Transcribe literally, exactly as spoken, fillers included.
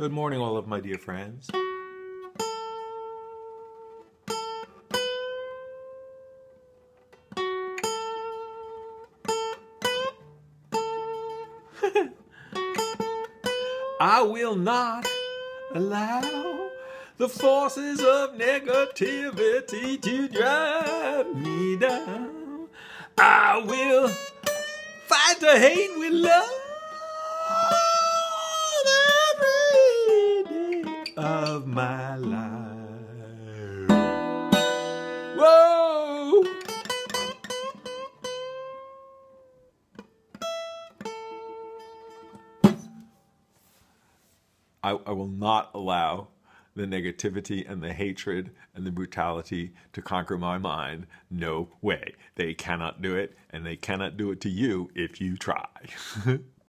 Good morning, all of my dear friends. I will not allow the forces of negativity to drive me down. I will fight the hate with love. Of my life. Whoa! I, I will not allow the negativity and the hatred and the brutality to conquer my mind. No way. They cannot do it, and they cannot do it to you if you try.